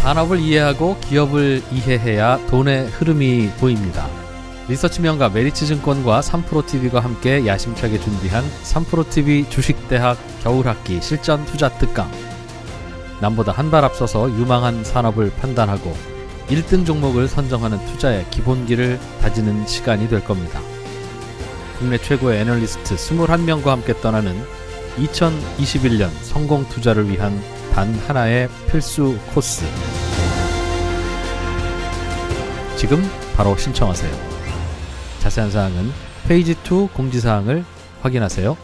산업을 이해하고 기업을 이해해야 돈의 흐름이 보입니다. 리서치명가 메리츠증권과 삼프로TV가 함께 야심차게 준비한 삼프로TV 주식대학 겨울학기 실전투자특강. 남보다 한 발 앞서서 유망한 산업을 판단하고 1등 종목을 선정하는 투자의 기본기를 다지는 시간이 될 겁니다. 국내 최고의 애널리스트 21명과 함께 떠나는 2021년 성공 투자를 위한 단 하나의 필수 코스. 지금 바로 신청하세요. 자세한 사항은 페이지 2 공지사항을 확인하세요.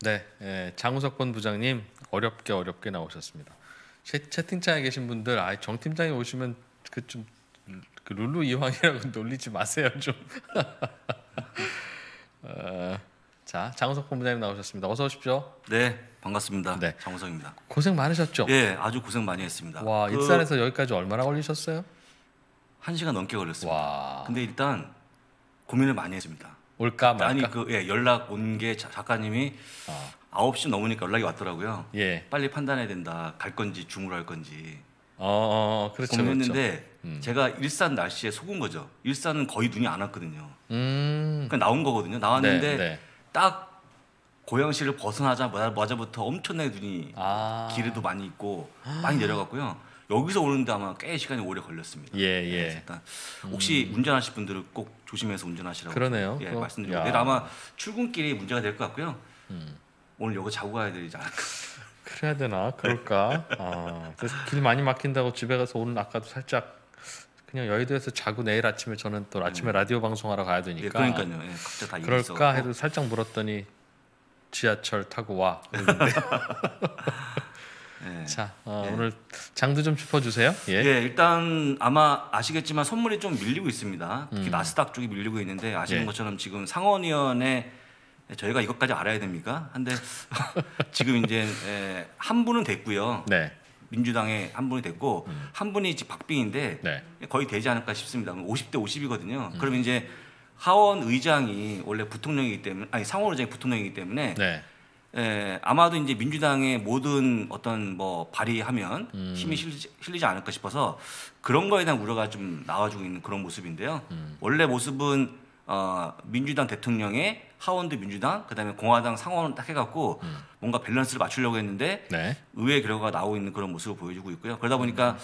네, 장우석 본부장님 어렵게 나오셨습니다. 채팅창에 계신 분들, 아, 정 팀장이 오시면 그 룰루 이황이라고 놀리지 마세요 좀. 자, 장우석 본부장님 나오셨습니다. 어서 오십시오. 네, 반갑습니다. 네, 장우석입니다. 고생 많으셨죠? 예, 아주 고생 많이 했습니다. 와, 익산에서 여기까지 얼마나 걸리셨어요? 1시간 넘게 걸렸습니다. 와. 근데 일단 고민을 많이 했습니다. 올까 말까? 아니, 연락 온 게 작가님이 9시 넘으니까 연락이 왔더라고요. 예. 빨리 판단해야 된다. 갈 건지 주무로 할 건지. 그렇죠. 고민했는데 그렇죠. 제가 일산 날씨에 속은 거죠. 일산은 거의 눈이 안 왔거든요. 그러니까 나온 거거든요. 나왔는데 네. 딱 고양시를 벗어나자마자부터 엄청나게 눈이 길에도 많이 있고 많이 내려갔고요. 여기서 오는데 아마 꽤 시간이 오래 걸렸습니다. 예. 일단 혹시 운전하실 분들은 꼭 조심해서 운전하시라고. 그러네요. 예, 말씀드리고. 내일 아마 출근길이 문제가 될 것 같고요. 오늘 여기 자고 가야 되지 않을까. 그래야 되나? 그럴까? 그래서 길 많이 막힌다고 집에 가서 오늘 아까도 살짝 그냥 여의도에서 자고 내일 아침에 저는 또 아침에 라디오 방송하러 가야 되니까. 예, 그러니까요. 예, 각자 다 그럴까 해도 살짝 물었더니 지하철 타고 와. 네. 자, 네. 오늘 장도 좀 짚어주세요. 예, 일단 아마 아시겠지만 선물이 좀 밀리고 있습니다. 특히 나스닥 쪽이 밀리고 있는데 아시는 것처럼 지금 상원위원회 저희가 이것까지 알아야 됩니까? 한데 지금 이제 한 분은 됐고요. 네. 민주당에 한 분이 됐고 한 분이 지금 박빙인데 네. 거의 되지 않을까 싶습니다. 50대 50이거든요. 그러면 이제 하원 의장이 원래 부통령이기 때문에 상원 의장이 부통령이기 때문에. 네. 아마도 이제 민주당의 모든 어떤 발의하면 힘이 실리지 않을까 싶어서 그런 거에 대한 우려가 좀 나와주고 있는 그런 모습인데요. 원래 모습은 민주당 대통령의 하원도 민주당, 그다음에 공화당 상원을 딱 해갖고 뭔가 밸런스를 맞추려고 했는데 네. 의회 결과가 나오고 있는 그런 모습을 보여주고 있고요. 그러다 보니까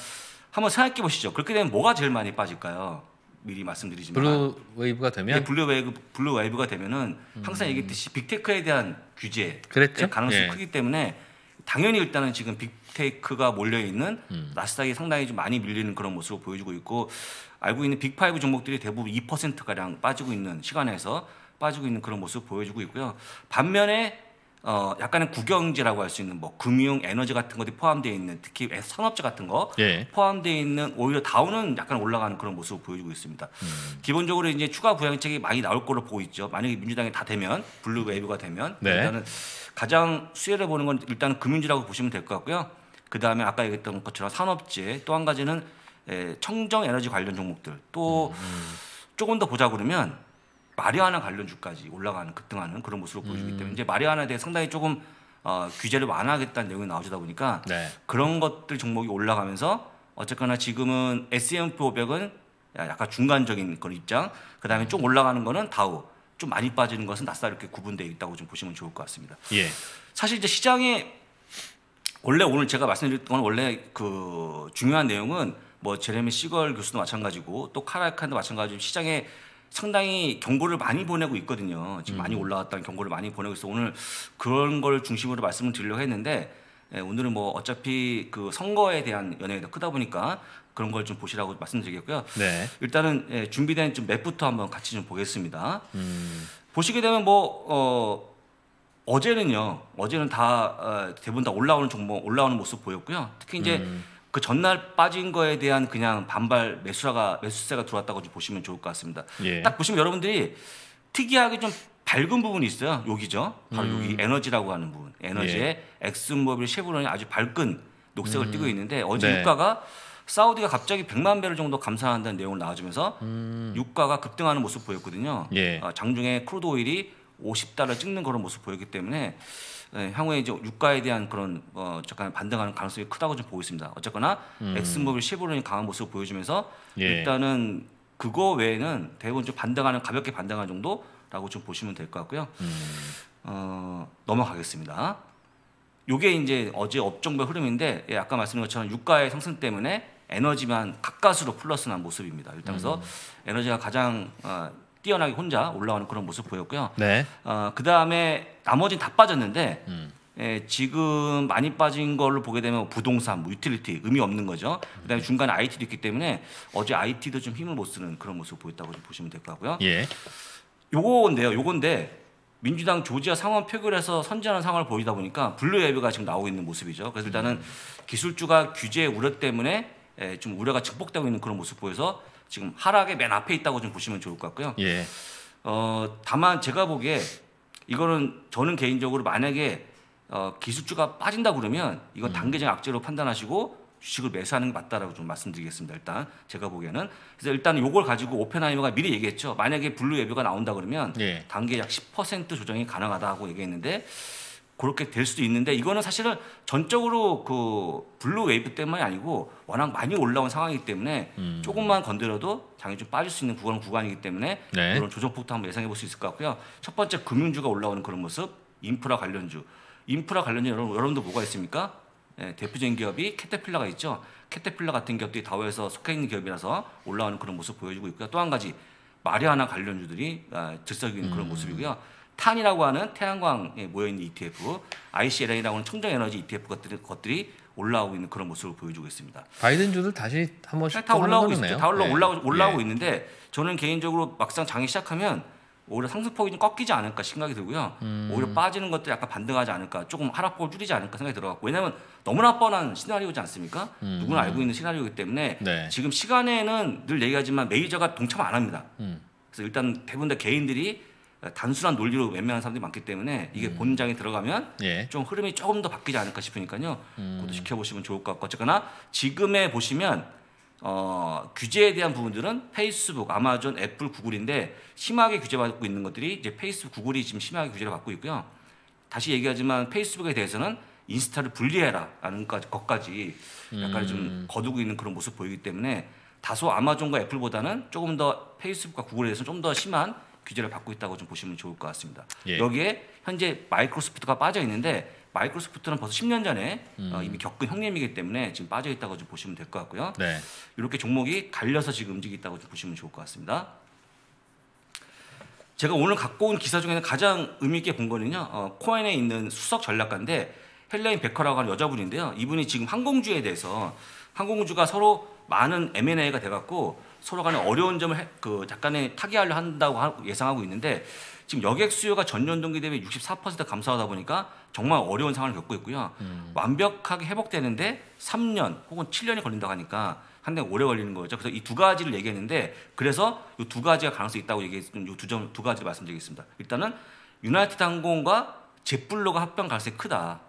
한번 생각해 보시죠. 그렇게 되면 뭐가 제일 많이 빠질까요? 미리 말씀드리지만 블루웨이브가 되면 블루웨이브가 되면은 항상 얘기했듯이 빅테크에 대한 규제 가능성이 크기 때문에 당연히 일단은 지금 빅테크가 몰려 있는 나스닥이 상당히 좀 많이 밀리는 그런 모습을 보여주고 있고 알고 있는 빅5 종목들이 대부분 2% 가량 빠지고 있는 시간에서 빠지고 있는 그런 모습을 보여주고 있고요. 반면에 약간의 국영지라고 할 수 있는 금융, 에너지 같은 것들이 포함되어 있는 특히 산업재 같은 거 포함되어 있는 오히려 다운은 약간 올라가는 그런 모습을 보여주고 있습니다. 기본적으로 이제 추가 부양책이 많이 나올 걸로 보고 있죠. 만약에 민주당이 다 되면 블루웨이브가 되면 일단은 가장 수혜를 보는 건 일단 금융지라고 보시면 될 것 같고요. 그 다음에 아까 얘기했던 것처럼 산업재 또 한 가지는 청정 에너지 관련 종목들 또 조금 더 보자 그러면 마리아나 관련주까지 올라가는 급등하는 그런 모습을 보여주기 때문에 이제 마리아나에 대해 상당히 조금 규제를 완화하겠다는 내용이 나오다 보니까 그런 것들 종목이 올라가면서 어쨌거나 지금은 S&P 500은 약간 중간적인 그런 입장, 그 다음에 좀 올라가는 거는 다우, 좀 많이 빠지는 것은 나스닥 이렇게 구분되어 있다고 좀 보시면 좋을 것 같습니다. 예. 사실 이제 시장에 원래 오늘 제가 말씀드렸던 건 원래 그 중요한 내용은 제레미 시걸 교수도 마찬가지고 또 카라칸도 마찬가지고 시장에 상당히 경고를 많이 보내고 있거든요. 지금 많이 올라왔다는 경고를 많이 보내고 있어서 오늘 그런 걸 중심으로 말씀을 드리려고 했는데 오늘은 어차피 그 선거에 대한 연예가 더 크다 보니까 그런 걸 좀 보시라고 말씀드리겠고요. 네. 일단은 준비된 좀 맵부터 한번 같이 좀 보겠습니다. 보시게 되면 어제는 다 대부분 다 올라오는 종목 올라오는 모습 보였고요. 특히 이제 그 전날 빠진 거에 대한 그냥 반발 매수세가 들어왔다고 좀 보시면 좋을 것 같습니다. 예. 딱 보시면 여러분들이 특이하게 좀 밝은 부분이 있어요. 여기죠. 바로 여기 에너지라고 하는 부분. 에너지에 엑슨모빌, 쉐브론이 아주 밝은 녹색을 띄고 있는데 어제 유가가 사우디가 갑자기 100만 배럴 정도 감산한다는 내용을 나와주면서 유가가 급등하는 모습 보였거든요. 장중에 크루드 오일이 $50 찍는 그런 모습 보였기 때문에 향후에 이제 유가에 대한 그런 잠깐 반등하는 가능성이 크다고 좀 보고 있습니다. 어쨌거나 엑슨모빌 실버론이 강한 모습을 보여주면서 예. 일단은 그거 외에는 대부분 좀 반등하는 가볍게 반등하는 정도라고 좀 보시면 될 것 같고요. 넘어가겠습니다. 요게 이제 어제 업종별 흐름인데 예, 아까 말씀드린 것처럼 유가의 상승 때문에 에너지만 가까스로 플러스난 모습입니다. 일단 그래서 에너지가 가장 뛰어나게 혼자 올라오는 그런 모습 보였고요. 네. 그다음에 나머지는 다 빠졌는데 예, 지금 많이 빠진 걸로 보게 되면 부동산, 뭐 유틸리티 의미 없는 거죠. 그다음에 중간에 IT도 있기 때문에 어제 IT도 좀 힘을 못 쓰는 그런 모습을 보였다고 좀 보시면 될 것 같고요. 예. 요건데 민주당 조지아 상원 표결에서 선전하는 상황을 보이다 보니까 분류 예비가 지금 나오고 있는 모습이죠. 그래서 일단은 기술주가 규제 우려 때문에 좀 우려가 증폭되고 있는 그런 모습 보여서 지금 하락의 맨 앞에 있다고 좀 보시면 좋을 것 같고요. 예. 다만 제가 보기에 이거는 저는 개인적으로 만약에 기술주가 빠진다 그러면 이건 단기적인 악재로 판단하시고 주식을 매수하는 게 맞다라고 좀 말씀드리겠습니다. 일단 제가 보기에는 그래서 일단 요걸 가지고 오펜하이머가 미리 얘기했죠. 만약에 블루 웨이브가 나온다 그러면 예. 단기에 약 10% 조정이 가능하다고 얘기했는데 그렇게 될 수도 있는데 이거는 사실은 전적으로 그 블루 웨이브 때문이 아니고 워낙 많이 올라온 상황이기 때문에 조금만 건드려도 당연히 좀 빠질 수 있는 구간이기 때문에 네. 그런 조정폭도 한번 예상해 볼 수 있을 것 같고요. 첫 번째 금융주가 올라오는 그런 모습, 인프라 관련주 여러분도 뭐가 있습니까? 예, 대표적인 기업이 캐터필러가 있죠. 캐터필러 같은 기업들이 다우에서 속해 있는 기업이라서 올라오는 그런 모습 보여주고 있고요. 또 한 가지 마리아나 관련주들이 들썩이는 그런 모습이고요. 탄이라고 하는 태양광에 모여있는 ETF, ICLN이라고 하는 청정에너지 ETF 것들이 올라오고 있는 그런 모습을 보여주고 있습니다. 바이든주들 다시 한 번씩 다 올라오고 있네요. 다 올라오고 예. 있는데 저는 개인적으로 막상 장이 시작하면 오히려 상승폭이 좀 꺾이지 않을까 생각이 들고요. 오히려 빠지는 것도 약간 반등하지 않을까, 조금 하락폭을 줄이지 않을까 생각이 들어갔고, 왜냐하면 너무나 뻔한 시나리오지 않습니까? 누구나 알고 있는 시나리오이기 때문에 네. 지금 시간에는 늘 얘기하지만 메이저가 동참 안 합니다. 그래서 일단 대부분 다 개인들이 단순한 논리로 웬만한 사람들이 많기 때문에 이게 본장에 들어가면 예. 좀 흐름이 조금 더 바뀌지 않을까 싶으니까요. 그것도 지켜보시면 좋을 것 같고, 어쨌거나 지금에 보시면 규제에 대한 부분들은 페이스북, 아마존, 애플, 구글인데 심하게 규제받고 있는 것들이 이제 페이스북, 구글이 지금 심하게 규제를 받고 있고요. 다시 얘기하지만 페이스북에 대해서는 인스타를 분리해라 라는 것까지 약간 좀 거두고 있는 그런 모습 보이기 때문에 다소 아마존과 애플보다는 조금 더 페이스북과 구글에 대해서는 좀 더 심한 규제를 받고 있다고 좀 보시면 좋을 것 같습니다. 예. 여기에 현재 마이크로소프트가 빠져 있는데 마이크로소프트는 벌써 10년 전에 이미 겪은 형님이기 때문에 지금 빠져 있다고 좀 보시면 될 것 같고요. 네. 이렇게 종목이 갈려서 지금 움직이고 있다고 좀 보시면 좋을 것 같습니다. 제가 오늘 갖고 온 기사 중에는 가장 의미 있게 본 거는요. 코엔에 있는 수석 전략가인데 헬레인 베커라고 하는 여자분인데요. 이분이 지금 항공주에 대해서 항공주가 서로 많은 M&A가 돼갖고 서로 간에 어려운 점을 그 약간의 타개하려 한다고 예상하고 있는데 지금 여객 수요가 전년 동기 대비 64% 감소하다 보니까 정말 어려운 상황을 겪고 있고요. 완벽하게 회복되는데 3년 혹은 7년이 걸린다고 하니까 상당히 오래 걸리는 거죠. 그래서 이 두 가지를 얘기했는데 그래서 이 두 가지가 가능성이 있다고 얘기했던 이 두 가지를 말씀드리겠습니다. 일단은 유나이티드 항공과 제플로가 합병 가능성이 크다.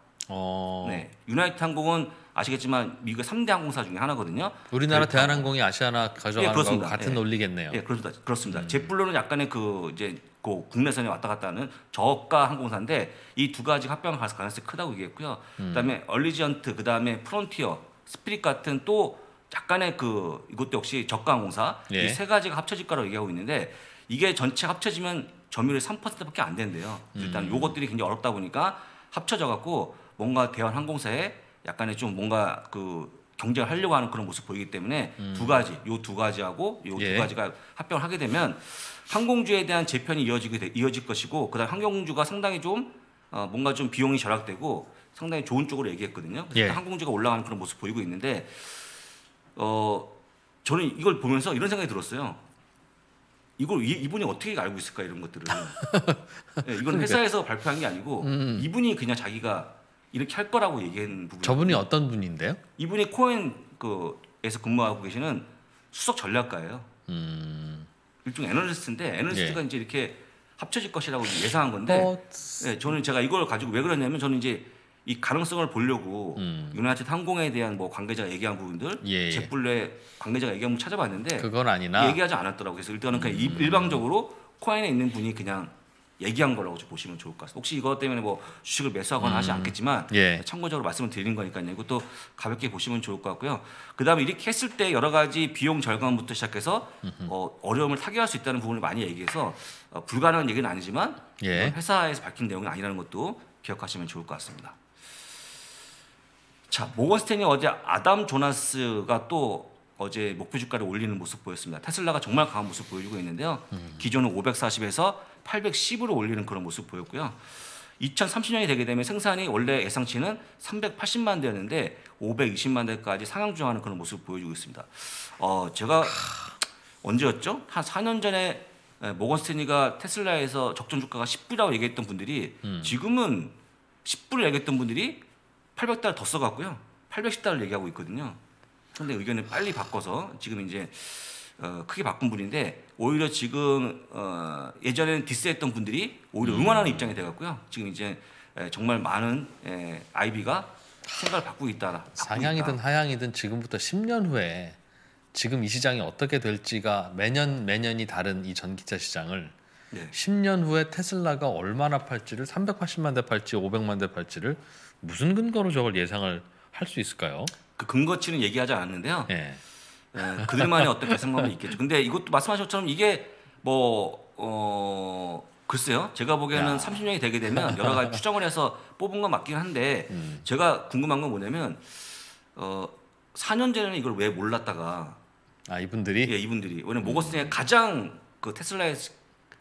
네, 유나이티드 항공은 아시겠지만 미국 3대 항공사 중에 하나거든요. 우리나라 대한항공이 아시아나 가져가는 예, 거하고 같은 예. 논리겠네요. 예, 그렇습니다. 제플로는 약간의 그 이제 그 국내선에 왔다 갔다 하는 저가 항공사인데 이 두 가지 합병 가능성이 크다고 얘기했고요. 그다음에 얼리지언트, 그다음에 프론티어, 스피릿 같은 또 약간의 그 이것도 역시 저가 항공사 예. 이 세 가지가 합쳐질 거라고 얘기하고 있는데 이게 전체 합쳐지면 점유율이 3%밖에 안 된대요. 일단 요것들이 굉장히 어렵다 보니까 합쳐져 갖고 뭔가 대한항공사에 약간의 좀 뭔가 그 경쟁을 하려고 하는 그런 모습 보이기 때문에 두 가지, 요 두 가지하고 요 두 예. 가지가 합병을 하게 되면 항공주에 대한 재편이 이어질 것이고 그다음 항공주가 상당히 좀 뭔가 좀 비용이 절약되고 상당히 좋은 쪽으로 얘기했거든요. 그래서 예. 항공주가 올라가는 그런 모습 보이고 있는데 저는 이걸 보면서 이런 생각이 들었어요. 이걸 이분이 어떻게 알고 있을까 이런 것들을. 네, 이건 그러니까. 회사에서 발표한 게 아니고 이분이 그냥 자기가 이렇게 할 거라고 얘기한 부분. 저분이 어떤 분인데요? 이분이 코엔에서 근무하고 계시는 수석 전략가예요. 일종의 애널리스트인데 애널리스트가 예. 이제 이렇게 합쳐질 것이라고 예상한 건데, 네, 저는 제가 이걸 가지고 왜 그러냐면 저는 이제 이 가능성을 보려고 유나이티드 항공에 대한 뭐 관계자가 얘기한 부분들, 예. 제플로의 관계자가 얘기한 부분 찾아봤는데 그건 아니나 얘기하지 않았더라고요. 그래서 일단은 그냥 일방적으로 코엔에 있는 분이 그냥 얘기한 거라고 보시면 좋을 것 같습니다. 혹시 이것 때문에 뭐 주식을 매수하거나 하지 않겠지만 예. 참고적으로 말씀을 드리는 거니까요. 이것도 가볍게 보시면 좋을 것 같고요. 그다음에 이렇게 했을 때 여러 가지 비용 절감부터 시작해서 어려움을 타개할 수 있다는 부분을 많이 얘기해서 불가능한 얘기는 아니지만 예. 회사에서 밝힌 내용이 아니라는 것도 기억하시면 좋을 것 같습니다. 자, 모건스탠이 어제 아담 조나스가 또 어제 목표 주가를 올리는 모습 보였습니다. 테슬라가 정말 강한 모습 보여주고 있는데요. 기존은 540에서 810으로 올리는 그런 모습 보였고요. 2030년이 되게 되면 생산이 원래 예상치는 380만 대였는데 520만 대까지 상향 조정하는 그런 모습 보여주고 있습니다. 제가 언제였죠? 한 4년 전에 모건스탠리가 테슬라에서 적정 주가가 10불이라고 얘기했던 분들이 지금은 10불을 얘기했던 분들이 800달러 더 써갔고요. 810달러 얘기하고 있거든요. 근데 의견을 빨리 바꿔서 지금 이제 크게 바꾼 분인데 오히려 지금 예전에는 디스했던 분들이 오히려 응원하는 입장이 돼갖고요. 지금 이제 정말 많은 IB가 생각을 바꾸고 있다. 상향이든 하향이든 지금부터 10년 후에 지금 이 시장이 어떻게 될지가 매년이 다른 이 전기차 시장을 네. 10년 후에 테슬라가 얼마나 팔지를 380만 대 팔지 500만 대 팔지를 무슨 근거로 저걸 예상을 할 수 있을까요? 그 근거치는 얘기하지 않았는데요. 네. 그들만의 어떤 배상감이 있겠죠. 근데 이것도 말씀하신 것처럼 이게 뭐 글쎄요. 제가 보기에는 야. 30년이 되게 되면 여러 가지 추정을 해서 뽑은 건 맞긴 한데 제가 궁금한 건 뭐냐면 4년 전에는 이걸 왜 몰랐다가 아 이분들이? 예, 이분들이. 왜냐면 모건스탠이 가장 그 테슬라에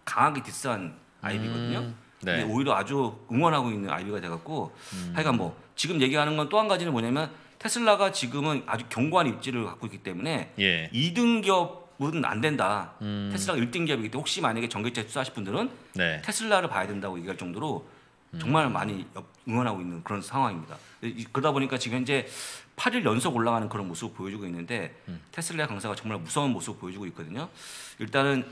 강하게 디스한 IB거든요. 네. 근데 오히려 아주 응원하고 있는 IB가 돼갖고 하여간 뭐 지금 얘기하는 건 또 한 가지는 뭐냐면 테슬라가 지금은 아주 견고한 입지를 갖고 있기 때문에 예. 2등 기업은 안 된다. 테슬라가 1등 기업이기 때문에 혹시 만약에 전기차에 투자하실 분들은 네. 테슬라를 봐야 된다고 얘기할 정도로 정말 많이 응원하고 있는 그런 상황입니다. 그러다 보니까 지금 현재 8일 연속 올라가는 그런 모습을 보여주고 있는데 테슬라 강세가 정말 무서운 모습을 보여주고 있거든요. 일단은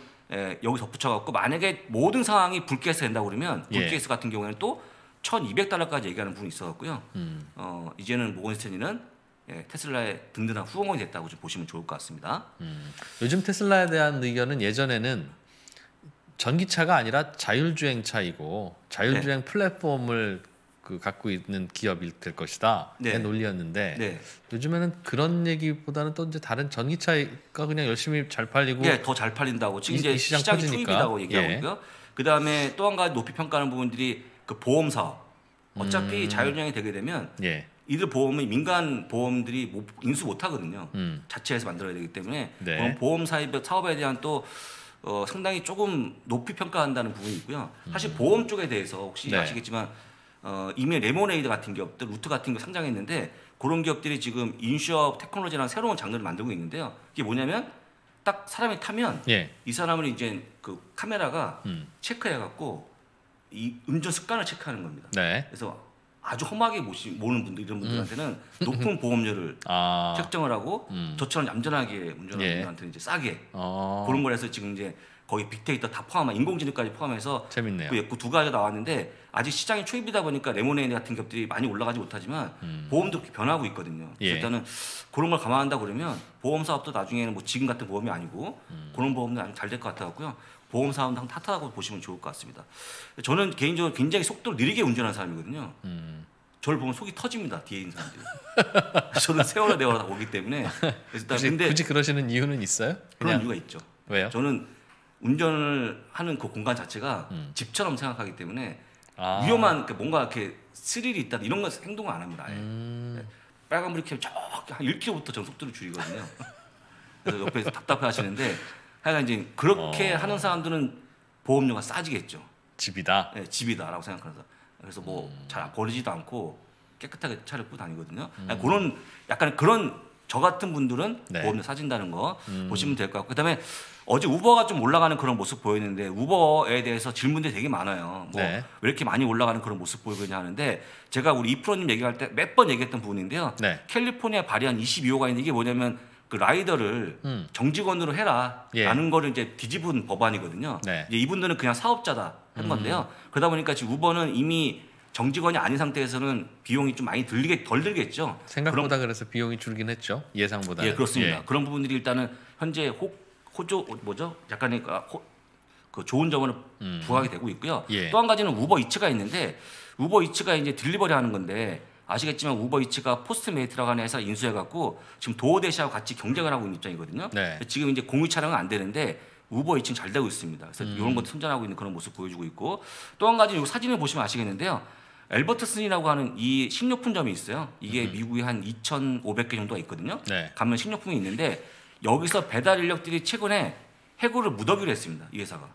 여기 덧붙여갖고 만약에 모든 상황이 불케이스 된다고 그러면 불케이스 예. 같은 경우에는 또 1,200달러까지 얘기하는 부분이 있었고요. 이제는 모건스탠리는 테슬라의 든든한 후원이 됐다고 좀 보시면 좋을 것 같습니다. 요즘 테슬라에 대한 의견은 예전에는 전기차가 아니라 자율주행차이고 자율주행 네. 플랫폼을 갖고 있는 기업이 될 것이다. 네. 논리였는데 네. 요즘에는 그런 얘기보다는 또 이제 다른 전기차가 그냥 열심히 잘 팔리고 네, 더 잘 팔린다고 지금 이제 시장이 투입이라고 얘기하고 예. 있고요. 그다음에 또 한 가지 높이 평가하는 부분들이 그 보험 사업 어차피 자율주행이 되게 되면 예. 이들 보험이 민간 보험들이 인수 못하거든요. 자체에서 만들어야 되기 때문에 네. 그런 보험 사업에 대한 또 상당히 조금 높이 평가한다는 부분이 있고요. 사실 보험 쪽에 대해서 혹시 네. 아시겠지만 이미 레모네이드 같은 기업들, 루트 같은 거 상장했는데 그런 기업들이 지금 인슈어 테크놀로지라는 새로운 장르를 만들고 있는데요. 이게 뭐냐면 딱 사람이 타면 예. 이 사람을 이제 그 카메라가 체크해갖고 이 운전 습관을 체크하는 겁니다. 네. 그래서 아주 험하게 모는 분들 이런 분들한테는 높은 보험료를 책정을 하고 저처럼 얌전하게 운전하는 예. 분들한테는 이제 싸게 그런 걸 해서 지금 이제 거의 빅데이터 다 포함한 인공지능까지 포함해서 재밌네요. 그 두 가지가 나왔는데 아직 시장이 초입이다 보니까 레모네이드 같은 기업들이 많이 올라가지 못하지만 보험도 그렇게 변하고 있거든요. 예. 일단은 그런 걸 감안한다 그러면 보험 사업도 나중에는 뭐 지금 같은 보험이 아니고 그런 보험도 아주 잘 될 것 같아갖고요. 보험사업도 항상 탓하고 보시면 좋을 것 같습니다. 저는 개인적으로 굉장히 속도를 느리게 운전하는 사람이거든요. 저를 보면 속이 터집니다. 뒤에 있는 사람들이. 저는 세월을 내월하다 오기 때문에. 굳이 그러시는 이유는 있어요? 그런 이유가 있죠. 왜요? 저는 운전을 하는 그 공간 자체가 집처럼 생각하기 때문에 위험한 뭔가 이렇게 스릴이 있다 이런 거 행동을 안 합니다. 아예. 빨간불이 켜면 저렇게 한 1km부터 저는 속도를 줄이거든요. 그래서 옆에서 답답해하시는데 하여간 이제 그렇게 하는 사람들은 보험료가 싸지겠죠. 집이다. 네, 집이다라고 생각하면서 그래서 뭐 잘 버리지도 않고 깨끗하게 차를 끌고 다니거든요. 그런 약간 그런 저 같은 분들은 네. 보험료 싸진다는 거 보시면 될 것 같고 그다음에 어제 우버가 좀 올라가는 그런 모습 보였는데 우버에 대해서 질문들이 되게 많아요. 뭐 네. 왜 이렇게 많이 올라가는 그런 모습 보이고 있냐 하는데 제가 우리 이프로님 얘기할 때 몇 번 얘기했던 부분인데요. 네. 캘리포니아 바리안 22호가 있는데 이게 뭐냐면 그 라이더를 정직원으로 해라 예. 라는 거를 이제 뒤집은 법안이거든요. 네. 이제 이분들은 그냥 사업자다 한 건데요. 그러다 보니까 지금 우버는 이미 정직원이 아닌 상태에서는 비용이 좀 많이 덜 들겠죠. 생각보다 그래서 비용이 줄긴 했죠. 예상보다. 예, 그렇습니다. 예. 그런 부분들이 일단은 현재 호조 약간의 그 좋은 점으로 부각이 되고 있고요. 예. 또 한 가지는 우버이츠가 있는데 우버이츠가 이제 딜리버리 하는 건데 아시겠지만 우버이츠가 포스트메이트라고 하는 회사 인수해갖고 지금 도어대시하고 같이 경쟁을 하고 있는 입장이거든요. 네. 지금 이제 공유 차량은 안 되는데 우버이츠는 잘 되고 있습니다. 그래서 이런 것도 선전하고 있는 그런 모습 보여주고 있고 또 한 가지 이 사진을 보시면 아시겠는데요. 엘버트슨이라고 하는 이 식료품점이 있어요. 이게 미국에 한 2,500개 정도가 있거든요. 네. 가면 식료품이 있는데 여기서 배달 인력들이 최근에 해고를 무더기로 했습니다. 이 회사가.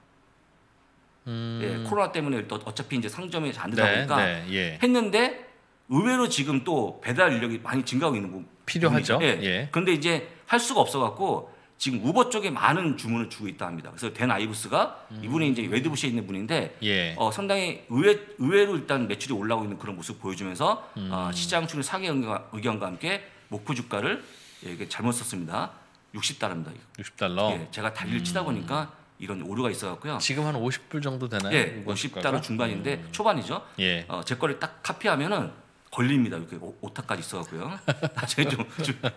예, 코로나 때문에 또 어차피 이제 상점이 잘 안 되다 보니까 네, 예. 했는데 의외로 지금 또 배달 인력이 많이 증가하고 있는 거 필요하죠. 예. 예. 근데 이제 할 수가 없어갖고 지금 우버 쪽에 많은 주문을 주고 있다 합니다. 그래서 댄 아이브스가 이분이 이제 웨드부시에 있는 분인데 예. 상당히 의외로 일단 매출이 올라오고 있는 그런 모습 보여주면서 시장 출입 상의 의견과 함께 목표 주가를 예, 이게 잘못 썼습니다. $60입니다. 60달러. 예, 제가 달리를 치다 보니까 이런 오류가 있어갖고요. 지금 한 50불 정도 되나요? 예, 50달러 중반인데 초반이죠. 예. 제 거를 딱 카피하면은. 걸립니다. 이렇게 오타까지 있어갖고요. 나중에 좀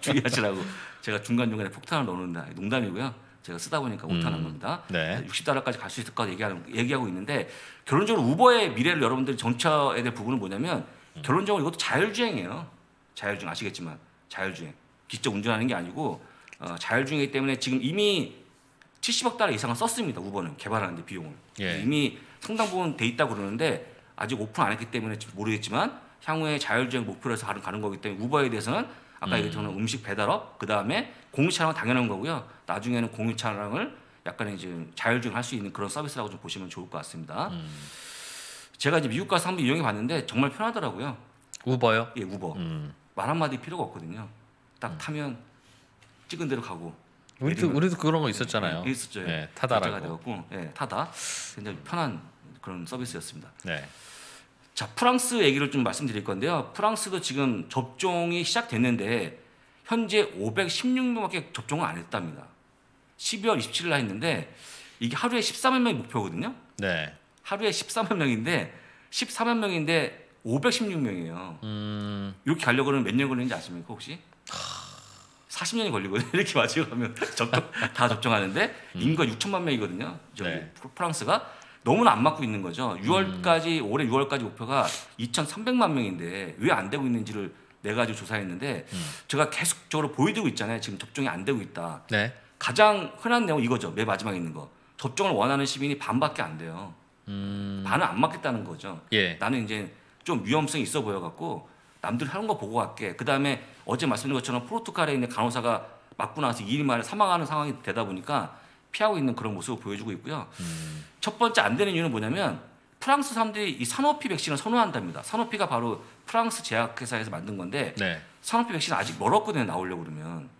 주의하시라고. 제가 중간중간에 폭탄을 넣는다. 농담이고요. 제가 쓰다 보니까 오타 난 겁니다. 네. 60달러까지 갈 수 있을까 얘기하고 있는데 결론적으로 우버의 미래를 여러분들이 점쳐야 될 부분은 뭐냐면 결론적으로 이것도 자율주행이에요. 자율주행 아시겠지만 자율주행. 직접 운전하는 게 아니고 자율주행이기 때문에 지금 이미 70억 달러 이상을 썼습니다. 우버는 개발하는데 비용을. 예. 이미 상당 부분 돼 있다고 그러는데 아직 오픈 안 했기 때문에 모르겠지만 향후에 자율주행 목표로 해서 가는 거기 때문에 우버에 대해서는 아까 얘기했던 음식 배달업 그다음에 공유 차량은 당연한 거고요. 나중에는 공유 차량을 약간 이제 자율주행 할 수 있는 그런 서비스라고 좀 보시면 좋을 것 같습니다. 제가 이제 미국 가서 한번 이용해 봤는데 정말 편하더라고요. 우버요? 예, 우버. 말 한마디 필요가 없거든요. 딱 타면 찍은 대로 가고. 우리도 그런 거 있었잖아요. 예, 있었죠. 예, 타다라고. 예, 타다. 굉장히 편한 그런 서비스였습니다. 네. 자, 프랑스 얘기를 좀 말씀드릴 건데요. 프랑스도 지금 접종이 시작됐는데 현재 516명밖에 접종을 안 했답니다. 12월 27일 날 했는데 이게 하루에 14만 명이 목표거든요. 네. 하루에 14만 명인데 516명이에요. 이렇게 가려고 그러면 몇 년 걸리는지 아십니까 혹시? 40년이 걸리거든요. 이렇게 맞춰가면 다 접종하는데 인구가 6천만 명이거든요. 네. 프랑스가. 너무나 안 맞고 있는 거죠. 6월까지 올해 6월까지 목표가 2,300만 명인데 왜 안 되고 있는지를 내 가지고 조사했는데 제가 계속적으로 보여드리고 있잖아요. 지금 접종이 안 되고 있다. 네. 가장 흔한 내용 이거죠. 맨 마지막에 있는 거. 접종을 원하는 시민이 반밖에 안 돼요. 반은 안 맞겠다는 거죠. 예. 나는 이제 좀 위험성이 있어 보여갖고 남들 하는 거 보고 갈게. 그다음에 어제 말씀드린 것처럼 포르투갈에 있는 간호사가 맞고 나서 2일 만에 사망하는 상황이 되다 보니까 피하고 있는 그런 모습을 보여주고 있고요. 첫 번째 안 되는 이유는 뭐냐면 프랑스 사람들이 이 사노피 백신을 선호한답니다. 사노피가 바로 프랑스 제약회사에서 만든 건데 네. 사노피 백신 아직 멀었거든요. 나오려고 그러면.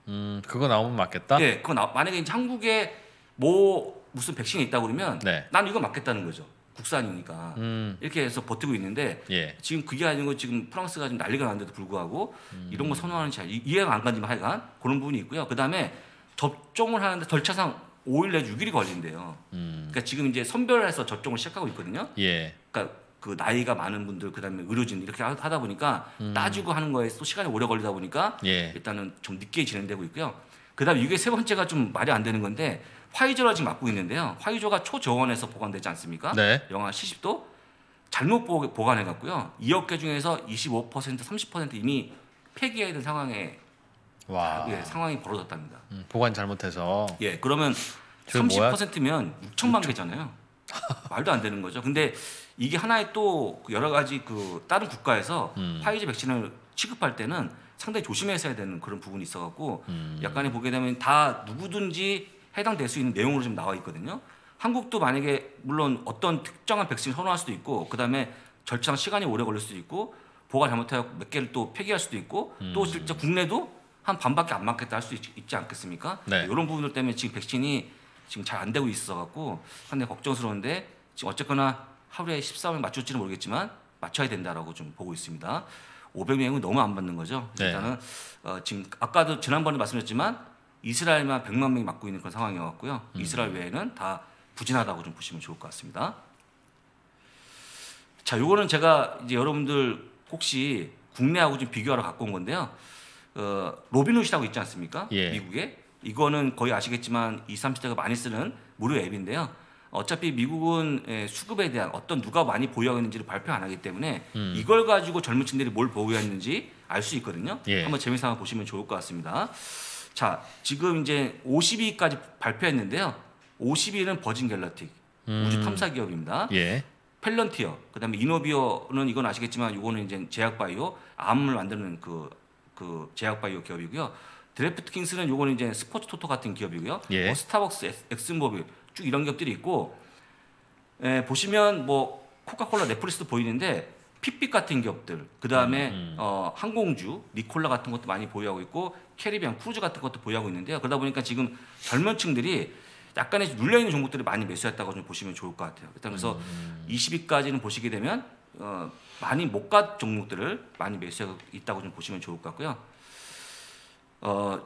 그거 나오면 맞겠다? 네. 그거 만약에 이제 한국에 뭐 무슨 백신이 있다고 그러면 네. 난 이거 맞겠다는 거죠. 국산이니까. 이렇게 해서 버티고 있는데 예. 지금 그게 아니고 지금 프랑스가 지금 난리가 났는데도 불구하고 이런 거 선호하는지 이해가 안 가지만 하여간 그런 부분이 있고요. 그다음에 접종을 하는데 절차상 5일 내지 6일이 걸린대요. 그러니까 지금 이제 선별해서 접종을 시작하고 있거든요. 예. 그러니까 그 나이가 많은 분들, 그다음에 의료진 이렇게 하다 보니까 따지고 하는 거에 또 시간이 오래 걸리다 보니까 예. 일단은 좀 늦게 진행되고 있고요. 그다음 이게 세 번째가 좀 말이 안 되는 건데 화이저를 지금 맞고 있는데요. 화이저가 초저온에서 보관되지 않습니까? 네. 영하 70도 잘못 보관해갖고요. 2억 개 중에서 25%, 30% 이미 폐기해야 된 상황에. 와. 예, 상황이 벌어졌답니다. 보관 잘못해서. 예, 그러면 30%면 6천만 개잖아요. 말도 안 되는 거죠. 근데 이게 하나의 또 여러 가지 그 다른 국가에서 화이자 백신을 취급할 때는 상당히 조심해서 해야 되는 그런 부분이 있어갖고 약간의 보게 되면 다 누구든지 해당될 수 있는 내용으로 좀 나와 있거든요. 한국도 만약에 물론 어떤 특정한 백신을 선호할 수도 있고 그다음에 절차상 시간이 오래 걸릴 수도 있고 보관 잘못해서 몇 개를 또 폐기할 수도 있고 또 실제 국내도 한 반밖에 안 맞겠다 할 수 있지 않겠습니까? 네. 이런 부분들 때문에 지금 백신이 지금 잘 안 되고 있어갖고 상당히 걱정스러운데 지금 어쨌거나 하루에 14명을 맞출지는 모르겠지만 맞춰야 된다라고 좀 보고 있습니다. 500명은 너무 안 맞는 거죠. 네. 일단은 지금 아까도 지난번에 말씀드렸지만 이스라엘만 100만 명이 맞고 있는 그런 상황이었고요. 이스라엘 외에는 다 부진하다고 좀 보시면 좋을 것 같습니다. 자, 요거는 제가 이제 여러분들 혹시 국내하고 좀 비교하러 갖고 온 건데요. 로빈훗이라고 있지 않습니까? 예. 미국에. 이거는 거의 아시겠지만 20, 30대가 많이 쓰는 무료 앱인데요. 어차피 미국은 수급에 대한 어떤 누가 많이 보유하는지를 발표 안 하기 때문에 이걸 가지고 젊은 층들이 뭘 보유했는지 알 수 있거든요. 예. 한번 재미삼아 보시면 좋을 것 같습니다. 자, 지금 이제 50위까지 발표했는데요. 50위는 버진 갤러틱 우주 탐사 기업입니다. 예. 팰런티어, 그다음에 이노비어는 이건 아시겠지만 이거는 이제 제약바이오 암을 만드는 그 제약바이오 기업이고요. 드래프트킹스는 요거는 이제 스포츠 토토 같은 기업이고요. 예. 뭐 스타벅스, 엑슨모빌 쭉 이런 기업들이 있고, 보시면 뭐 코카콜라, 넷플릭스도 보이는데 핏빛 같은 기업들, 그 다음에 항공주, 니콜라 같은 것도 많이 보유하고 있고 캐리비안 크루즈 같은 것도 보유하고 있는데요. 그러다 보니까 지금 젊은 층들이 약간의 눌려있는 종목들이 많이 매수했다고 좀 보시면 좋을 것 같아요. 일단 그래서 20위까지는 보시게 되면 많이 못 간 종목들을 많이 매수하고 있다고 좀 보시면 좋을 것 같고요.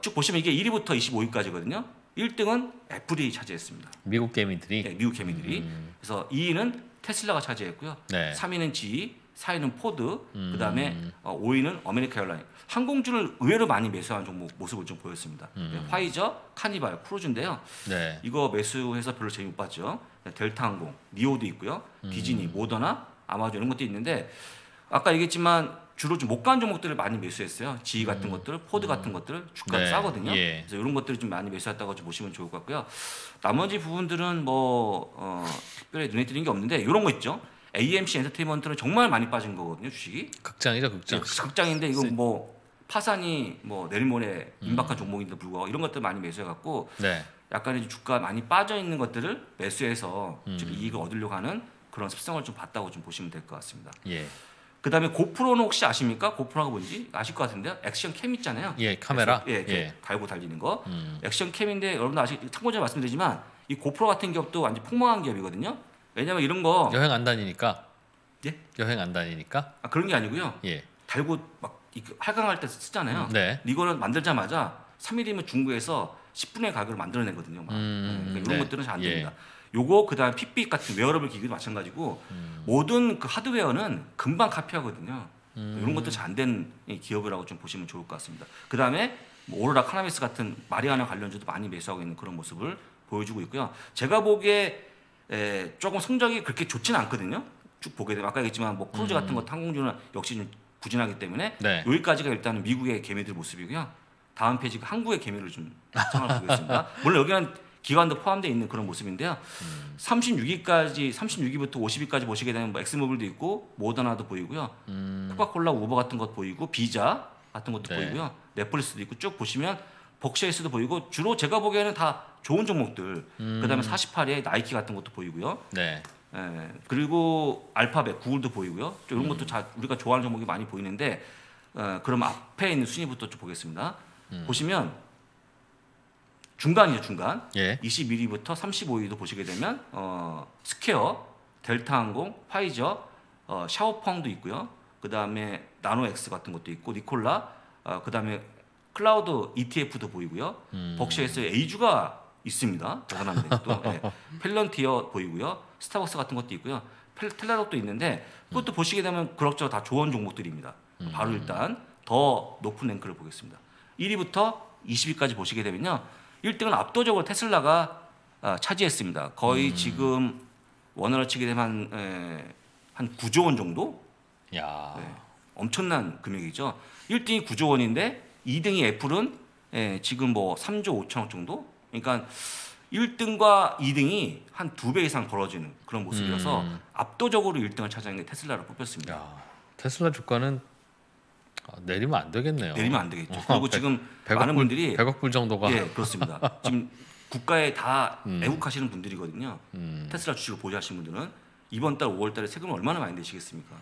쭉 보시면 이게 1위부터 25위까지거든요. 1등은 애플이 차지했습니다. 미국 개미들이? 네, 미국 개미들이. 그래서 2위는 테슬라가 차지했고요. 네. 3위는 GE, 4위는 포드, 그다음에 5위는 아메리칸 에어라인. 항공주를 의외로 많이 매수한 종목 모습을 좀 보였습니다. 네, 화이저, 카니발, 크루즈인데요. 네. 이거 매수해서 별로 재미 못 봤죠. 델타 항공, 니오도 있고요. 디즈니, 모더나, 아마존 이런 것도 있는데 아까 얘기했지만 주로 좀 못 간 종목들을 많이 매수했어요. GE 같은 것들, 포드 같은 것들 주가 네. 싸거든요. 예. 그래서 이런 것들을 좀 많이 매수했다고 좀 보시면 좋을 것 같고요. 나머지 부분들은 뭐 특별히 눈에 띄는 게 없는데 이런 거 있죠. AMC 엔터테인먼트는 정말 많이 빠진 거거든요, 주식이. 극장이죠, 극장. 네, 극장인데 이건 뭐 파산이 뭐 내일모레 임박한 종목인데 불구하고 이런 것들 많이 매수해갖고 네. 약간의 주가 많이 빠져 있는 것들을 매수해서 즉 이익을 얻으려고 하는 그런 습성을 좀 봤다고 좀 보시면 될 것 같습니다. 예. 그다음에 고프로는 혹시 아십니까? 고프로가 뭔지 아실 것 같은데요. 액션캠 있잖아요. 예, 카메라. 액션, 예. 갈고 달리는 거. 액션캠인데 여러분들 아시겠지만 참고로 말씀드리지만 이 고프로 같은 기업도 완전 폭망한 기업이거든요. 왜냐면 이런 거 여행 안 다니니까. 예? 여행 안 다니니까? 아, 그런 게 아니고요. 예. 달고 막 할강할 때 쓰잖아요. 네. 이거는 만들자마자 3일이면 중국에서 10분의 가격을 만들어내거든요. 막. 그러니까 이런 네. 것들은 잘 안 됩니다. 예. 요거 그다음에 핏빛 같은 웨어러블 기기도 마찬가지고 모든 그 하드웨어는 금방 카피하거든요. 이런 것도 잘 안 된 기업이라고 좀 보시면 좋을 것 같습니다. 그다음에 뭐 오로라 캐나비스 같은 마리아나 관련주도 많이 매수하고 있는 그런 모습을 보여주고 있고요. 제가 보기에 조금 성적이 그렇게 좋지는 않거든요. 쭉 보게 되면 아까 얘기했지만 뭐 크루즈 같은 것 항공주는 역시 좀 부진하기 때문에 네. 여기까지가 일단 미국의 개미들 모습이고요. 다음 페이지가 한국의 개미를 좀 상황을 보겠습니다. 물론 여기는 기관도 포함되어 있는 그런 모습인데요. 36위부터 50위까지 보시게 되면 뭐 엑스모빌도 있고 모더나도 보이고요. 코카콜라, 우버 같은 것 보이고 비자 같은 것도 네. 보이고요. 넷플릭스도 있고 쭉 보시면 벅셔에스도 보이고 주로 제가 보기에는 다 좋은 종목들. 그다음에 48위에 나이키 같은 것도 보이고요. 네. 예, 그리고 알파벳, 구글도 보이고요. 이런 것도 다 우리가 좋아하는 종목이 많이 보이는데 그럼 앞에 있는 순위부터 좀 보겠습니다. 보시면 중간이죠, 중간. 예. 21위부터 35위도 보시게 되면 스퀘어, 델타항공, 화이저, 샤오펑도 있고요. 그 다음에 나노엑스 같은 것도 있고 니콜라, 그 다음에 클라우드 ETF도 보이고요. 벅셔에서 A주가 있습니다. 대단합니다. 또 네. 팰런티어 보이고요. 스타벅스 같은 것도 있고요. 텔라독도 있는데 그것도 보시게 되면 그럭저럭 다 좋은 종목들입니다. 바로 일단 더 높은 랭크를 보겠습니다. 1위부터 20위까지 보시게 되면요. 1등은 압도적으로 테슬라가 차지했습니다. 거의 지금 원화로 치게 되면 한 9조 원 정도? 야. 네, 엄청난 금액이죠. 1등이 9조 원인데 2등이 애플은 지금 뭐 3조 5천억 정도? 그러니까 1등과 2등이 한 2배 이상 벌어지는 그런 모습이라서 압도적으로 1등을 차지한 게 테슬라로 뽑혔습니다. 야, 테슬라 주가는 내리면 안 되겠네요. 내리면 안 되겠죠. 그리고 지금 100억 많은 분들이 100억 불 정도가 예, 그렇습니다. 지금 국가에 다 애국하시는 분들이거든요. 테슬라 주식을 보유하신 분들은 이번 달 5월 달에 세금을 얼마나 많이 내시겠습니까?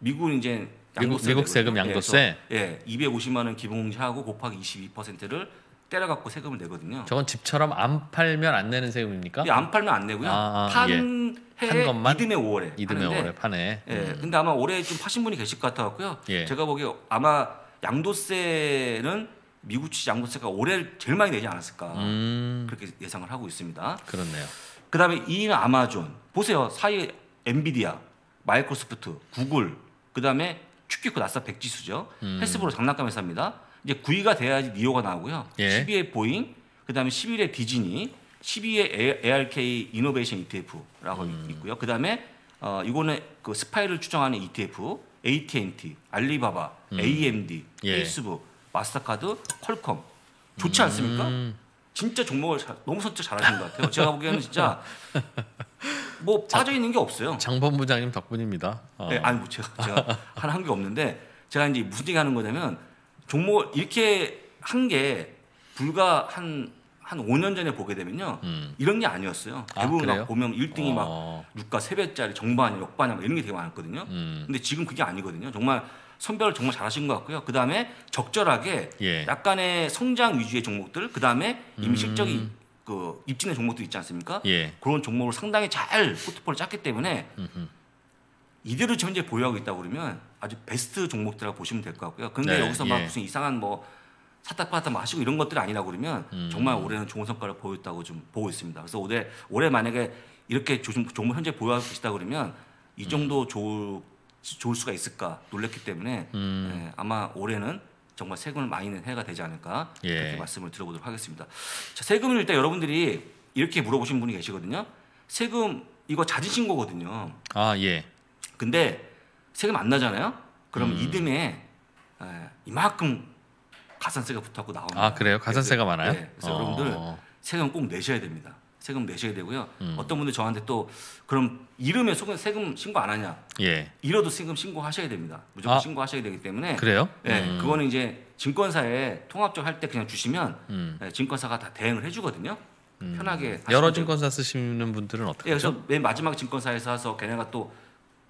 미국은 이제 양도세 미국 세금 양도세 예, 250만 원 기본공제하고 곱하기 22%를 때려갖고 세금을 내거든요. 저건 집처럼 안 팔면 안 내는 세금입니까? 예, 안 팔면 안 내고요. 판 것만? 이듬해 5월에 파네. 예, 근데 아마 올해 좀 파신 분이 계실 것 같아갖고요. 예. 제가 보기에 아마 양도세는 미국 주식 양도세가 올해 제일 많이 내지 않았을까 그렇게 예상을 하고 있습니다. 그렇네요. 그다음에 2위는 아마존. 보세요. 4위 엔비디아, 마이크로소프트, 구글. 그다음에 큐큐코 나스닥 100 지수죠. 헬스브로 장난감 회사입니다. 이제 9위가 돼야지 니오가 나오고요. 예. 10위에 보잉, 그다음에 11위에 디즈니, 12위에 ARK 이노베이션 ETF라고 있고요. 그다음에 이거는 그 스파이를 추정하는 ETF, AT&T, 알리바바, AMD, 예. 페이스북, 마스터카드, 퀄컴. 좋지 않습니까? 진짜 종목을 너무 선택 잘하신 것 같아요. 제가 보기에는 진짜 뭐 빠져 있는 게 없어요. 장 본부장님 덕분입니다. 네, 아니 뭐 제가 한 게 없는데 제가 이제 무슨 얘기하는 거냐면 종목을 이렇게 한 게 불과 한 5년 전에 보게 되면요. 이런 게 아니었어요. 대부분 막 보면 1등이 막 유가 3배짜리 정반이 역반이 이런 게 되게 많았거든요. 근데 지금 그게 아니거든요. 정말 선별을 정말 잘하신 것 같고요. 그다음에 적절하게 예. 약간의 성장 위주의 종목들, 그다음에 이미 실적이 그 입진의 종목들 있지 않습니까? 예. 그런 종목을 상당히 잘 포트폴리오를 짰기 때문에 이대로 현재 보유하고 있다고 그러면 아주 베스트 종목들이라고 보시면 될 것 같고요. 근데 네. 여기서 막 예. 무슨 이상한 뭐 사딱바딱 마시고 이런 것들이 아니라 그러면 정말 올해는 좋은 성과를 보였다고 좀 보고 있습니다. 그래서 올해 만약에 이렇게 종목 현재 보유하고 계시다 그러면 이 정도 좋을 수가 있을까 놀랬기 때문에 예, 아마 올해는 정말 세금을 많이 낸 해가 되지 않을까 예. 그렇게 말씀을 들어보도록 하겠습니다. 자, 세금은 일단 여러분들이 이렇게 물어보신 분이 계시거든요. 세금 이거 자진신고거든요. 아 예. 근데 세금 안 나잖아요. 그럼 이듬해 예, 이만큼 가산세가 붙었고 나옵니다. 아 그래요? 가산세가 많아요? 네, 그래서 여러분들 세금 꼭 내셔야 됩니다. 세금 내셔야 되고요. 어떤 분들 저한테 또 그럼 이름에 속은 세금 신고 안 하냐? 예. 이러도 세금 신고하셔야 됩니다. 무조건 신고하셔야 되기 때문에. 그래요? 네, 그거는 이제 증권사에 통합적 할 때 그냥 주시면 네, 증권사가 다 대행을 해주거든요. 편하게. 여러 증권사 쓰시는 분들은 어떻게? 네, 그래서 맨 마지막 증권사에서 사서 걔네가 또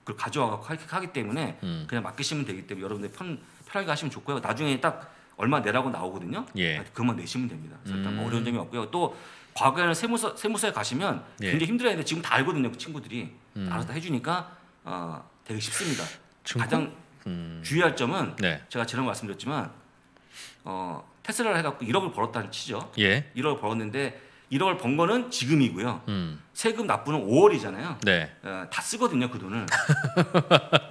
그걸 가져와서 하기 때문에 그냥 맡기시면 되기 때문에 여러분들 편하게 하시면 좋고요. 나중에 딱 얼마 내라고 나오거든요. 예. 그만 내시면 됩니다. 일단 뭐 어려운 점이 없고요. 또 과거에는 세무서에 가시면 굉장히 예. 힘들었는데 지금 다 알거든요. 그 친구들이 알아서 다 해주니까 되게 쉽습니다. 가장 주의할 점은 네. 제가 지난 말씀드렸지만 테슬라를 해갖고 1억을 벌었다는 치죠. 예. 1억을 벌었는데 1억을 번 거는 지금이고요. 세금 납부는 5월이잖아요. 네. 다 쓰거든요. 그 돈을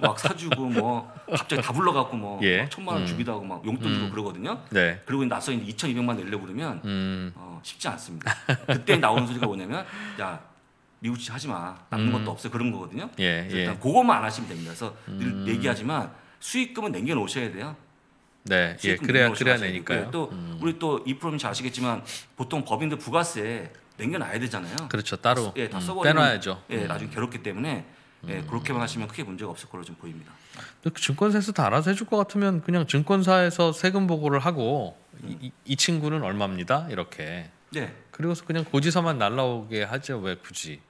막 사주고 뭐 갑자기 다 불러갖고 뭐 예. 1000만 원 주기도 하고 막 용돈 주고 그러거든요. 네. 그리고 나서 이제 2200만 원 내려고 그러면 쉽지 않습니다. 그때 나오는 소리가 뭐냐면 야 미국짓 하지 마. 남는 것도 없어 그런 거거든요. 예. 일단 예. 그것만 안 하시면 됩니다. 그래서 늘 얘기하지만 수익금은 남겨놓으셔야 돼요. 네, 예, 그래야 내니까요. 또 우리 또 이 프로그램 잘 아시겠지만 보통 법인들 부가세 남겨놔야 되잖아요. 그렇죠, 따로. 예, 다 써버리면 떼놔야죠. 예, 나중에 괴롭기 때문에 예, 그렇게만 하시면 크게 문제가 없을 걸로 좀 보입니다. 증권사에서 다 알아서 해줄 것 같으면 그냥 증권사에서 세금 보고를 하고 이 친구는 얼마입니다 이렇게. 네. 그리고서 그냥 고지서만 날라오게 하죠. 왜 굳이?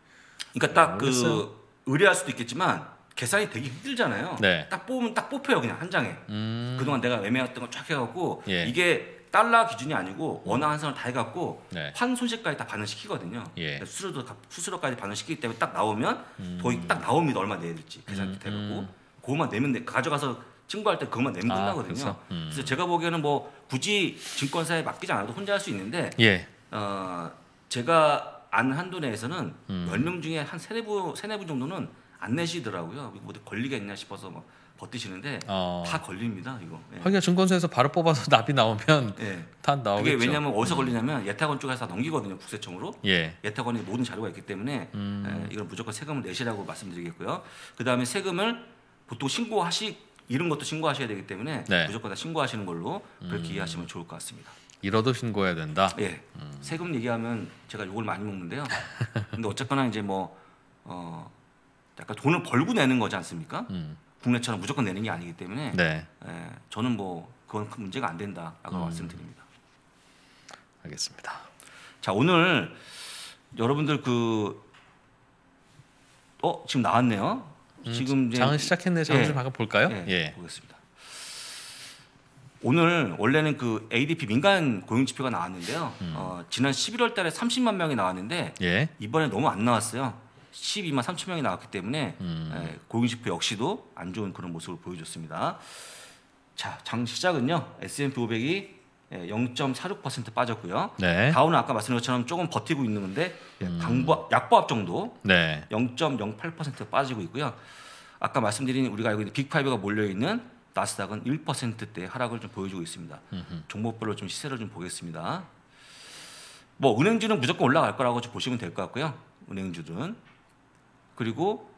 그러니까 딱 그 의뢰할 수도 있겠지만. 계산이 되게 힘들잖아요. 네. 딱 뽑으면 딱 뽑혀요 그냥 한 장에. 그동안 내가 매매했던 걸 쫙 해갖고 예. 이게 달러 기준이 아니고 원화 환산을 다 해갖고 네. 환 손실까지 다 반영시키거든요. 예. 수수료까지 반영시키기 때문에 딱 나오면 거의 딱 나옵니다. 얼마 내야 될지 계산이 돼갖고 그것만 내면 가져가서 친구할 때 그것만 내면 끝나거든요. 그래서? 그래서 제가 보기에는 뭐 굳이 증권사에 맡기지 않아도 혼자 할 수 있는데 예. 제가 안 한도 내에서는 10명 중에 한 3-4분 정도는 안 내시더라고요. 뭐 걸리겠냐 싶어서 막 버티시는데 다 걸립니다. 이거. 예. 하기가 증권사에서 바로 뽑아서 납이 나오면 예. 다 나오겠죠. 그게 왜냐면 어디서 걸리냐면 예탁원 쪽에서 다 넘기거든요. 국세청으로. 예. 예탁원에 모든 자료가 있기 때문에 예, 이건 무조건 세금을 내시라고 말씀드리겠고요. 그 다음에 세금을 보통 이런 것도 신고하셔야 되기 때문에 네. 무조건 다 신고하시는 걸로 그렇게 이해하시면 좋을 것 같습니다. 이러도 신고해야 된다? 예. 세금 얘기하면 제가 욕을 많이 먹는데요. 근데 어쨌거나 이제 뭐 약간 돈을 벌고 내는 거지 않습니까? 국내처럼 무조건 내는 게 아니기 때문에 네. 예, 저는 뭐 그건 문제가 안 된다라고 말씀드립니다. 알겠습니다. 자 오늘 여러분들 지금 나왔네요. 지금 장은 시작했네. 장은 좀 한번 볼까요? 예, 예. 보겠습니다. 오늘 원래는 그 ADP 민간 고용 지표가 나왔는데요. 지난 11월달에 30만 명이 나왔는데 예. 이번에 너무 안 나왔어요. 12만 3천 명이 나왔기 때문에 고용지표 역시도 안 좋은 그런 모습을 보여줬습니다. 자, 장 시작은요. S&P 500이 0.46% 빠졌고요. 네. 다우는 아까 말씀드린 것처럼 조금 버티고 있는 건데 약보합 정도 네. 0.08% 빠지고 있고요. 아까 말씀드린 우리가 알고 있는 빅5가 몰려있는 나스닥은 1%대 하락을 좀 보여주고 있습니다. 종목별로 좀 시세를 좀 보겠습니다. 뭐 은행주는 무조건 올라갈 거라고 보시면 될 것 같고요. 은행주는. 그리고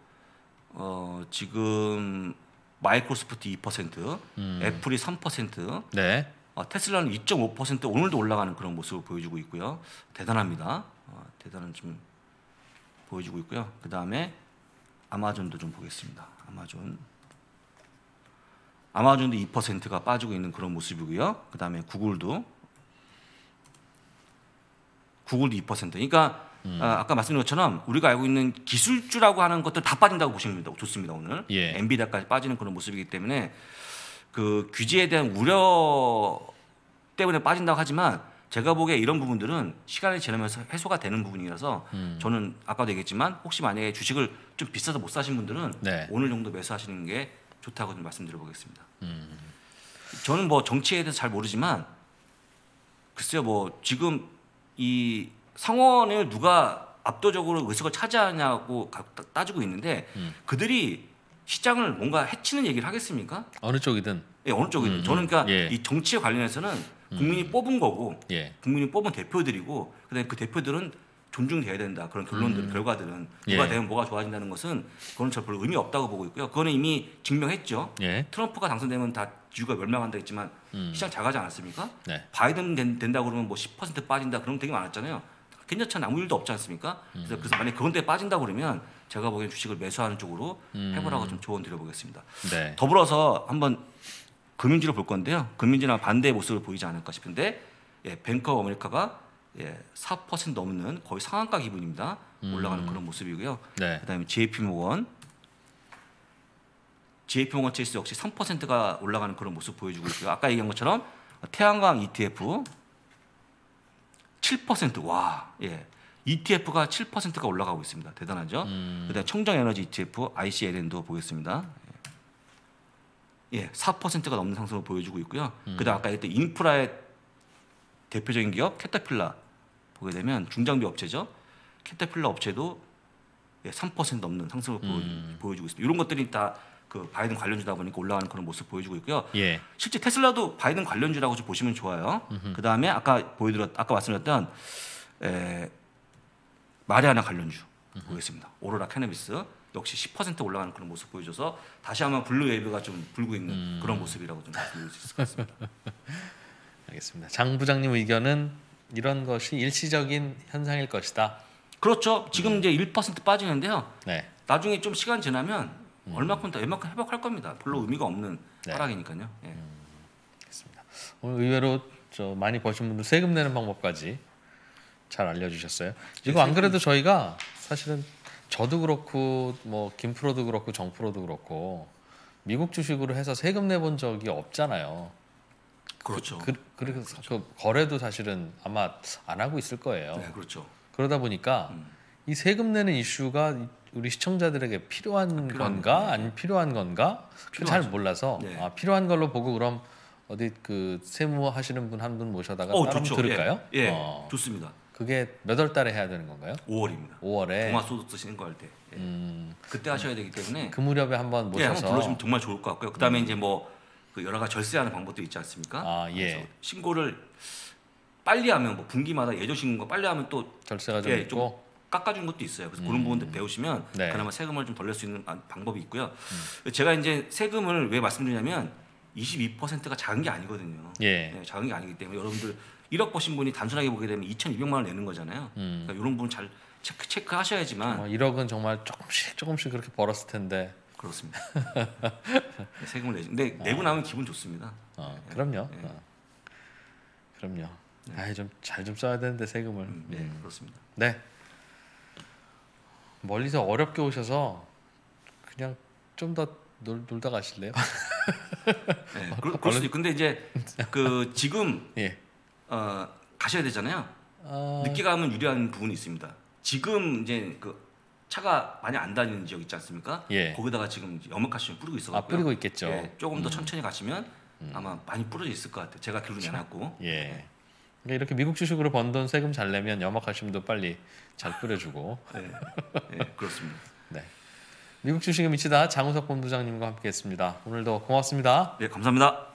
지금 마이크로소프트 2%, 애플이 3%, 네. 테슬라는 2.5% 오늘도 올라가는 그런 모습을 보여주고 있고요. 대단합니다. 대단한 좀 보여주고 있고요. 그 다음에 아마존도 좀 보겠습니다. 아마존도 2%가 빠지고 있는 그런 모습이고요. 그 다음에 구글도 2%. 그러니까 아까 말씀드린 것처럼 우리가 알고 있는 기술주라고 하는 것들 다 빠진다고 보시면 좋습니다. 오늘 예. 엔비디아까지 빠지는 그런 모습이기 때문에 그 규제에 대한 우려 때문에 빠진다고 하지만 제가 보기에 이런 부분들은 시간이 지나면서 해소가 되는 부분이라서 저는 아까도 얘기했지만 혹시 만약에 주식을 좀 비싸서 못 사신 분들은 네. 오늘 정도 매수하시는 게 좋다고 좀 말씀드려보겠습니다. 저는 뭐 정치에 대해서 잘 모르지만 글쎄요 뭐 지금 이 상원을 누가 압도적으로 의석을 차지하냐고 따지고 있는데 그들이 시장을 뭔가 해치는 얘기를 하겠습니까? 어느 쪽이든. 예, 어느 쪽이든. 저는 그러니까 예. 이 정치에 관련해서는 국민이 뽑은 거고 예. 국민이 뽑은 대표들이고 그다음에 그 대표들은 존중돼야 된다. 그런 결론들, 결과들은 누가 예. 되면 뭐가 좋아진다는 것은 그건 저 별로 의미 없다고 보고 있고요. 그거는 이미 증명했죠. 예. 트럼프가 당선되면 다 주가 멸망한다 했지만 시장 작아지 않았습니까? 네. 바이든 된다고 그러면 뭐 10% 빠진다 그런 되게 많았잖아요. 괜찮잖아. 아무 일도 없지 않습니까? 그래서 만약에 그런 데 빠진다고 그러면 제가 보기엔 주식을 매수하는 쪽으로 해보라고 좀 조언 드려보겠습니다. 네. 더불어서 한번 금융주를 볼 건데요. 금융주랑 반대의 모습을 보이지 않을까 싶은데 예, 뱅크 오브 아메리카가 예, 4% 넘는 거의 상한가 기분입니다. 올라가는 그런 모습이고요. 네. 그다음에 JP모건 체이스 역시 3%가 올라가는 그런 모습 보여주고 있고요. 아까 얘기한 것처럼 태양광 ETF 7% 와, 예, ETF가 7%가 올라가고 있습니다. 대단하죠. 그다음에 청정에너지 ETF ICLN도 보겠습니다. 예, 4%가 넘는 상승을 보여주고 있고요. 그다음 아까 얘기했던 인프라의 대표적인 기업 캐터필라 보게 되면 중장비 업체죠. 캐터필라 업체도 3% 넘는 상승을 보여주고 있습니다. 이런 것들이 다 그 바이든 관련주다 보니까 올라가는 그런 모습 보여주고 있고요. 예. 실제 테슬라도 바이든 관련주라고 좀 보시면 좋아요. 그 다음에 아까 말씀드렸던 마리아나 관련주 보겠습니다. 오로라 캐나비스 역시 10% 올라가는 그런 모습 보여줘서 다시 한번 블루웨이브가 좀 불고 있는 그런 모습이라고 좀 말씀드릴 수 있을 것 같습니다. 알겠습니다. 장 부장님 의견은 이런 것이 일시적인 현상일 것이다. 그렇죠. 지금 이제 1% 빠지는데요. 네. 나중에 좀 시간 지나면 얼마큼 더 얼마큼 회복할 겁니다. 별로 의미가 없는 네. 하락이니까요. 예. 알겠습니다. 오늘 의외로 저 많이 버신 분들 세금 내는 방법까지 잘 알려주셨어요. 이거 안 그래도 저희가 사실은 저도 그렇고 뭐 김프로도 그렇고 정프로도 그렇고 미국 주식으로 해서 세금 내본 적이 없잖아요. 그렇죠. 그래서 거래도 사실은 아마 안 하고 있을 거예요. 네, 그렇죠. 그러다 보니까 이 세금 내는 이슈가 우리 시청자들에게 필요한 건가 안 필요한 건가 잘 몰라서 네. 아, 필요한 걸로 보고 그럼 어디 그 세무 하시는 분 한 분 모셔다가 따로 들을까요? 예, 예. 좋습니다. 그게 몇 월 달에 해야 되는 건가요? 5월입니다. 5월에 종합소득세 신고 할 때 예. 그때 하셔야 되기 때문에 그 무렵에 한번 모셔서 예, 한번 불러주시면 정말 좋을 것 같고요. 그다음에 이제 뭐 그 여러 가지 절세하는 방법도 있지 않습니까? 아, 예. 신고를 빨리 하면 뭐 분기마다 예조 신고가 빨리 하면 또 절세가 좀 예, 있고 깎아주는 것도 있어요. 그래서 그런 부분들 배우시면 네. 그나마 세금을 좀 덜 낼 수 있는 방법이 있고요. 제가 이제 세금을 왜 말씀드리냐면 22%가 작은 게 아니거든요. 예. 예, 작은 게 아니기 때문에 여러분들 1억 버신 분이 단순하게 보게 되면 2,200만 원 내는 거잖아요. 그러니까 이런 부분 잘 체크하셔야지만 1억은 정말 조금씩 그렇게 벌었을 텐데 그렇습니다. 세금을 내지. 근데 내고 나면 기분 좋습니다. 그럼요. 예. 그럼요. 예. 아이 좀 잘 좀 써야 되는데 세금을. 네, 그렇습니다. 네. 멀리서 어렵게 오셔서 그냥 좀 더 놀다 가실래요? 네, 그럴 수도 있고 근데 이제 그 지금 예. 가셔야 되잖아요. 늦게 가면 유리한 부분이 있습니다. 지금 이제 그 차가 많이 안 다니는 지역 있지 않습니까? 예. 거기다가 지금 염화칼슘 뿌리고 있어요. 아, 뿌리고 있겠죠. 예, 조금 더 천천히 가시면 아마 많이 뿌려져 있을 것 같아요. 제가 기록이 안 났고. 예. 그러니까 이렇게 미국 주식으로 번 돈 세금 잘 내면 염화칼슘도 빨리 잘 뿌려주고. 네, 네, 그렇습니다. 네, 미국 주식에 미치다 장우석 본부장님과 함께했습니다. 오늘도 고맙습니다. 네, 감사합니다.